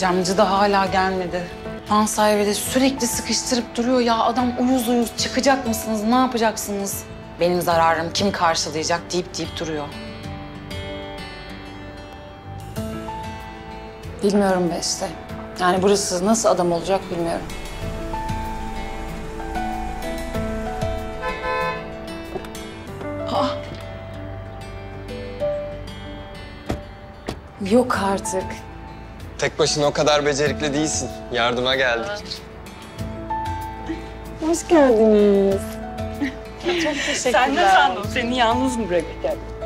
Camcı da hala gelmedi. Fan sahibi de sürekli sıkıştırıp duruyor ya. Adam uyuz uyuz çıkacak mısınız, ne yapacaksınız? Benim zararım kim karşılayacak deyip duruyor. Bilmiyorum Beste. Yani burası nasıl adam olacak bilmiyorum. Ah. Yok artık. Tek başına o kadar becerikli değilsin. Yardıma geldik. Hoş geldiniz. Çok teşekkürler. Sen de sandım seni yalnız mı bırakacağım?